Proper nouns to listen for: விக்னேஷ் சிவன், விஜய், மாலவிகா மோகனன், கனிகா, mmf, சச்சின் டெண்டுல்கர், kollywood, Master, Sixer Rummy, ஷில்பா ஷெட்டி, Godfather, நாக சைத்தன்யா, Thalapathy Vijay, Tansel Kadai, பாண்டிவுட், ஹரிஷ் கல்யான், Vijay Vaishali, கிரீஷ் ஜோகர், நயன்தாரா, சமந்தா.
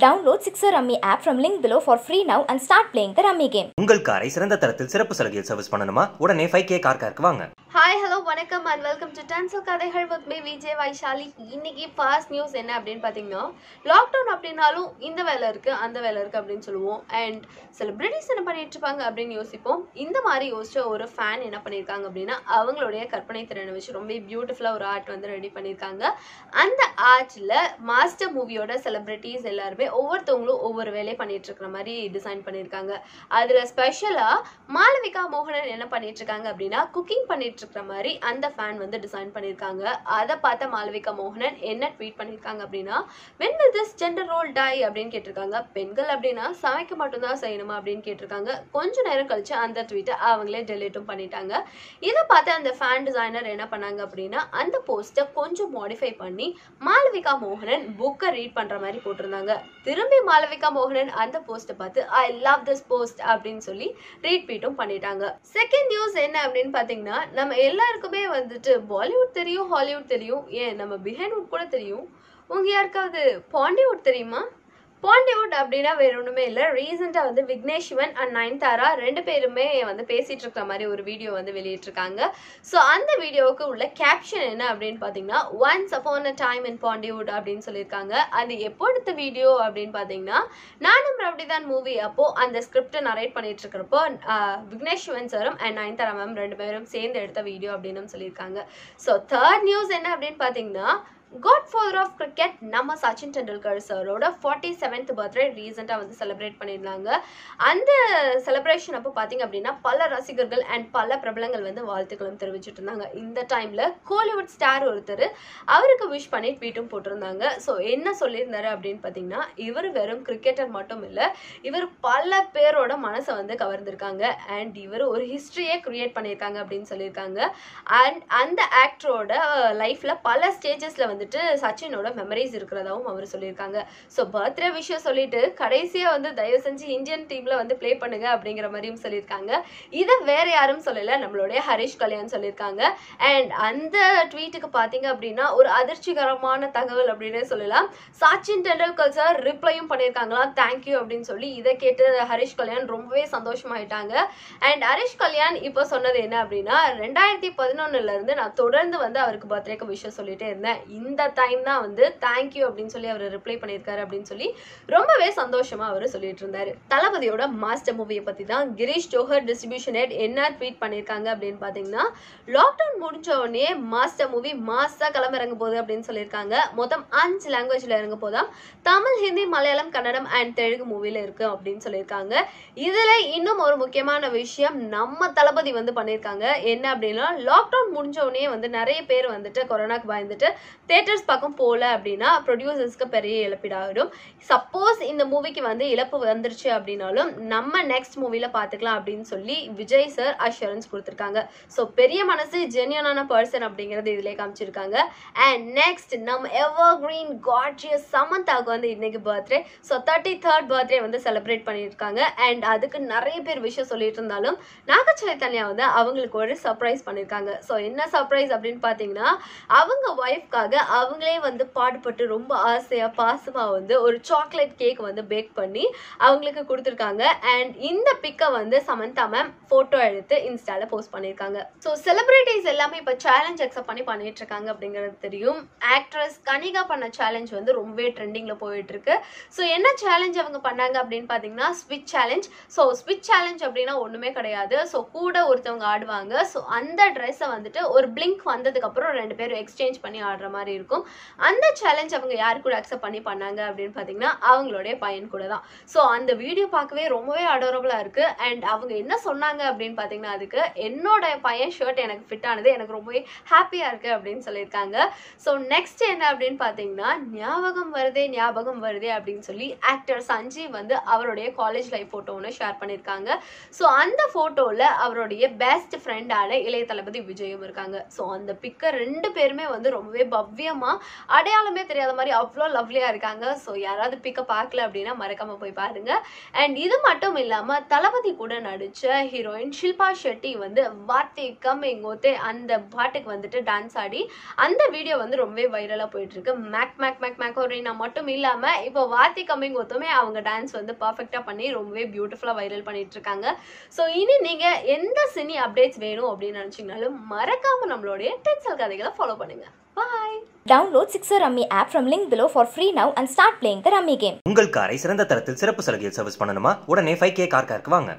Download Sixer Rummy app from link below for free now and start playing the Rummy game. உங்கள் காரை சிறந்த தரத்தில் சிறப்பு சலுகையில் service பண்ணணுமா? உடனே 5K கார் காருக்கு வாங்க. Hi, hello, வணக்கம் and welcome to Tansel Kadai with me Vijay Vaishali. இன்னைக்கு first news என்ன அப்படினு பாத்தீங்கன்னா, lockdown அப்படினாலும் இந்த வேலை இருக்கு அந்த வேலை இருக்கு அப்படினு சொல்லுவோம் and celebrities என்ன பண்ணிட்டு இருப்பாங்க அப்படினு யோசிப்போம். இந்த மாதிரி யோசிச்ச ஒரு ஃபேன் என்ன பண்ணிருக்காங்க அப்படினா, அவங்களுடைய கற்பனை திறனை வச்சு ரொம்ப பியூட்டிஃபுல்லா ஒரு ஆர்ட் வந்து ரெடி பண்ணிருக்காங்க. அந்த ஆர்ட்ல மாஸ்டர் மூவியோட celebrities எல்லாரும் ஒவ்வொருத்தவங்களும் ஒவ்வொரு வேலை பண்ணிட்டு இருக்கிற மாதிரி டிசைன் பண்ணிருக்காங்க. அதுல ஸ்பெஷலா மாலவிகா மோகனன் என்ன பண்ணிட்டு இருக்காங்க அப்படினா, குக்கிங் பண்ணிட்டு மாதிரி அந்த ஃபேன் வந்து டிசைன் பண்ணிருக்காங்க. அத பார்த்த மாலவிகா மோகனன் என்ன ட்வீட் பண்ணிருக்காங்க அப்படினா, when will this gender role die அப்படினு கேட்டிருக்காங்க. பெண்கள் அப்படினா சமைக்க மட்டும் தான் செய்யணுமா அப்படினு கேட்டிருக்காங்க. கொஞ்ச நேரம் கழிச்சு அந்த ட்வீட்டை அவங்களே டெலீட்டும் பண்ணிட்டாங்க. இத பார்த்த அந்த ஃபேன் டிசைனர் என்ன பண்ணாங்க அப்படினா, அந்த போஸ்டை கொஞ்சம் மாடிஃபை பண்ணி மாலவிகா மோகனன் புக்கை ரீட் பண்ற மாதிரி போட்டுருந்தாங்க. திரும்பி மாலவிகா மோகனன் அந்த போஸ்டை பார்த்து I love this post அப்படினு சொல்லி ரீட்வீட்டும் பண்ணிட்டாங்க. செகண்ட் நியூஸ் என்ன அப்படினு பாத்தீங்கன்னா, நம்ம எல்லாருக்குமே வந்துட்டு பாலிவுட் தெரியும் ஹாலிவுட் தெரியும் ஏன் நம்ம பிஹைண்ட்வுட் கூட தெரியும். உங்க யாருக்காவது பாண்டிவுட் தெரியுமா? பாண்டியோட் அப்படின்னா வேற ஒன்றுமே இல்லை. ரீசெண்டாக வந்து விக்னேஷ் சிவன் அண்ட் நயன்தாரா ரெண்டு பேருமே வந்து பேசிகிட்டு இருக்கிற மாதிரி ஒரு வீடியோ வந்து வெளியிட்டிருக்காங்க. ஸோ அந்த வீடியோவுக்கு உள்ள கேப்ஷன் என்ன அப்படின்னு பார்த்தீங்கன்னா, once upon a time in பாண்டிவுட் அப்படின்னு சொல்லியிருக்காங்க. அது எப்போ எடுத்த வீடியோ அப்படின்னு பார்த்தீங்கன்னா, நானும் ரவுடிதான் மூவி அப்போது அந்த ஸ்கிரிப்டை நரேட் பண்ணிட்டு இருக்கிறப்போ விக்னேஷ் சிவன் சாரும் அண்ட் நயன்தாரா மேம் ரெண்டு பேரும் சேர்ந்து எடுத்த வீடியோ அப்படின்னு சொல்லியிருக்காங்க. ஸோ தேர்ட் நியூஸ் என்ன அப்படின்னு பார்த்தீங்கன்னா, Godfather of cricket நம்ம சச்சின் டெண்டுல்கர் சாரோட 47th பர்த்டே ரீசெண்டாக வந்து செலிப்ரேட் பண்ணியிருந்தாங்க. அந்த செலிப்ரேஷன் அப்போ பார்த்தீங்க அப்படின்னா பல ரசிகர்கள் அண்ட் பல பிரபலங்கள் வந்து வாழ்த்துக்களும் தெரிவிச்சுட்டு இருந்தாங்க. இந்த டைமில் கோலிவுட் ஸ்டார் ஒருத்தர் அவருக்கு விஷ் பண்ணி ட்வீட்டும் போட்டிருந்தாங்க. ஸோ என்ன சொல்லியிருந்தாரு அப்படின்னு பார்த்தீங்கன்னா, இவர் வெறும் கிரிக்கெட்டர் மட்டும் இல்லை, இவர் பல பேரோட மனசை வந்து கவர்ந்திருக்காங்க அண்ட் இவர் ஒரு ஹிஸ்ட்ரியே கிரியேட் பண்ணியிருக்காங்க அப்படின்னு சொல்லியிருக்காங்க. அண்ட் அந்த ஆக்டரோட லைஃப்பில் பல ஸ்டேஜஸில் வந்து சச்சினோட மெமரிஸ் இருக்கிறதாவும் அவர் சொல்லியிருக்காங்க. ஸோ பர்த்டே விஷயம் சொல்லிட்டு கடைசியா வந்து தயவு செஞ்சு இந்தியன் டீம்ல வந்து பிளே பண்ணுங்க அப்படிங்கிற மாதிரியும் சொல்லியிருக்காங்க. இதை வேற யாரும் சொல்லல, நம்மளுடைய ஹரிஷ் கல்யான் சொல்லியிருக்காங்க. அண்ட் அந்த ட்வீட்டுக்கு பாத்தீங்க அப்படின்னா ஒரு அதிர்ச்சிகரமான தகவல் அப்படின்னு சொல்லலாம். சச்சின் டெண்டுல்கர் சார் ரிப்ளையும் பண்ணியிருக்காங்களா தேங்க்யூ அப்படின்னு சொல்லி. இதை கேட்டு ஹரிஷ் கல்யான் ரொம்பவே சந்தோஷமாயிட்டாங்க. அண்ட் ஹரிஷ் கல்யான் இப்போ சொன்னது என்ன அப்படின்னா, 2011 இருந்து நான் தொடர்ந்து வந்து அவருக்கு பர்த்டேக்கு விஷயம் சொல்லிட்டே இருந்தேன். இந்த டைம் தான் வந்து தேங்க்யூ அப்படின்னு சொல்லி அவர் ரிப்ளை பண்ணியிருக்காரு அப்படின்னு சொல்லி ரொம்பவே சந்தோஷமா அவர் சொல்லிட்டு இருந்தாரு. தளபதியோட மாஸ்டர் மூவியை பத்தி தான் கிரீஷ் ஜோகர் டிஸ்ட்ரிபியூஷன் ஹெட் என்ன ட்வீட் பண்ணியிருக்காங்க அப்படின்னு பாத்தீங்கன்னா, லாக்டவுன் முடிஞ்ச உடனே மாஸ்டர் மூவி மாசா கிளம்ப இறங்க போகுது அப்படின்னு சொல்லியிருக்காங்க. மொத்தம் 5 லாங்குவேஜ்ல இறங்க போதும், தமிழ் ஹிந்தி மலையாளம் கன்னடம் அண்ட் தெலுங்கு மூவில இருக்கு அப்படின்னு சொல்லியிருக்காங்க. இதுல இன்னும் ஒரு முக்கியமான விஷயம் நம்ம தளபதி வந்து பண்ணியிருக்காங்க. என்ன அப்படின்னா, லாக்டவுன் முடிஞ்ச உடனே வந்து நிறைய பேர் வந்துட்டு கொரோனாக்கு பயந்துட்டு தேட்டர்ஸ் பக்கம் போகல அப்படின்னா ப்ரொடியூசர்ஸ்க்கு பெரிய இழப்பீடாகிடும். சப்போஸ் இந்த மூவிக்கு வந்து இழப்பு வந்துருச்சு அப்படின்னாலும் நம்ம நெக்ஸ்ட் மூவியில் பார்த்துக்கலாம் அப்படின்னு சொல்லி விஜய் சார் அஷூரன்ஸ் கொடுத்துருக்காங்க. ஸோ பெரிய மனசு ஜென்யூனான பர்சன் அப்படிங்கிறது இதிலே காமிச்சிருக்காங்க. அண்ட் நெக்ஸ்ட் நம்ம எவர் கிரீன் காட்ஜியஸ் சமந்தாவுக்கு வந்து இன்னைக்கு பர்த்டே. ஸோ 33rd பர்த்டே வந்து செலிப்ரேட் பண்ணியிருக்காங்க. அண்ட் அதுக்கு நிறைய பேர் விஷயம் சொல்லிட்டு இருந்தாலும் நாக சைத்தன்யா வந்து அவங்களுக்கு ஒரு சர்ப்ரைஸ் பண்ணியிருக்காங்க. ஸோ என்ன சர்ப்ரைஸ் அப்படின்னு பார்த்தீங்கன்னா, அவங்க ஒய்ஃப்காக அவங்களே வந்து பாடுபட்டு ரொம்ப ஆசையா பாசமா வந்து ஒரு சாக்லேட் கேக் வந்து பேக் பண்ணி அவங்களுக்கு கொடுத்துருக்காங்க. அண்ட் இந்த பிக்கை வந்து சமந்தா மேம் போட்டோ எடுத்து இன்ஸ்டால போஸ்ட் பண்ணியிருக்காங்க. ஸோ செலிபிரிட்டிஸ் எல்லாமே இப்போ சேலஞ்ச் அக்செப்ட் பண்ணிட்டு இருக்காங்க அப்படிங்கிறது தெரியும். ஆக்ட்ரஸ் கனிகா பண்ண சேலஞ்ச் வந்து ரொம்பவே ட்ரெண்டிங்ல போயிட்டு இருக்கு. ஸோ என்ன சேலஞ்ச் அவங்க பண்ணாங்க அப்படின்னு பாத்தீங்கன்னா, ஸ்விட்ச் சேலஞ்ச். ஸோ ஸ்விட்ச் சேலஞ்ச் அப்படின்னா ஒண்ணுமே கிடையாது. ஸோ கூட ஒருத்தவங்க ஆடுவாங்க. ஸோ அந்த ட்ரெஸ்ஸை வந்துட்டு ஒரு பிளிங்க் வந்ததுக்கு அப்புறம் ரெண்டு பேரும் எக்ஸ்சேஞ்ச் பண்ணி ஆடுற மாதிரி இருக்கும். அந்த சேலஞ்ச் அவங்க யார் கூட அக்செப்ட் பண்ணி பண்ணாங்க அப்படின்னு பாத்தீங்கன்னா அவங்களுடைய பையன் கூட தான். சோ அந்த வீடியோ பார்க்கவே ரொம்பவே அடாரபிளா இருக்கு. அண்ட் அவங்க என்ன சொன்னாங்க அப்படின்னு பாத்தீங்கன்னா, அதுக்கு என்னோட பையன் ஷர்ட் எனக்கு ஃபிட் ஆனது எனக்கு ரொம்பவே ஹாப்பியா இருக்கு அப்படின்னு சொல்லியிருக்காங்க. சோ நெக்ஸ்ட் என்ன அப்படின்னு பாத்தீங்கன்னா, ஞாபகம் வருதே அப்படின்னு சொல்லி ஆக்டர் சஞ்சி வந்து அவருடைய காலேஜ் லைஃப் போட்டோ ஒன்று ஷேர் பண்ணியிருக்காங்க. சோ அந்த போட்டோல அவருடைய பெஸ்ட் ஃப்ரெண்டான இளைய தளபதி விஜயும் இருக்காங்க. சோ அந்த பிக்கை ரெண்டு பேருமே வந்து ரொம்பவே பவ்வி திவ்யமா அடையாளமே தெரியாத மாதிரி அவ்வளோ லவ்லியா இருக்காங்க. ஸோ யாராவது பிக்கப் பார்க்கல அப்படின்னா மறக்காம போய் பாருங்க. அண்ட் இது மட்டும் இல்லாம தளபதி கூட நடிச்ச ஹீரோயின் ஷில்பா ஷெட்டி வந்து வார்த்தை கம் எங்கோத்தே அந்த பாட்டுக்கு வந்துட்டு டான்ஸ் ஆடி அந்த வீடியோ வந்து ரொம்பவே வைரலா போயிட்டு இருக்கு. மேக் மேக் மேக் மேக்கோரினா மட்டும் இல்லாம இப்போ வார்த்தை கம்மிங் ஒத்துமே அவங்க டான்ஸ் வந்து பர்ஃபெக்டா பண்ணி ரொம்பவே பியூட்டிஃபுல்லா வைரல் பண்ணிட்டு இருக்காங்க. ஸோ இனி நீங்க எந்த சினி அப்டேட்ஸ் வேணும் அப்படின்னு நினைச்சீங்கனாலும் மறக்காம நம்மளுடைய டென்சல் கதைகளை ஃபாலோ பண்ணுங்க. பாய். Download Sixer Rummy app from link below for free now and start playing the Rummy game. உங்கள் காரை சிறந்த தரத்தில் சிறப்பு சலுகையில் சர்வீஸ் பண்ணணுமா? உடனே 5K கார் வாங்க.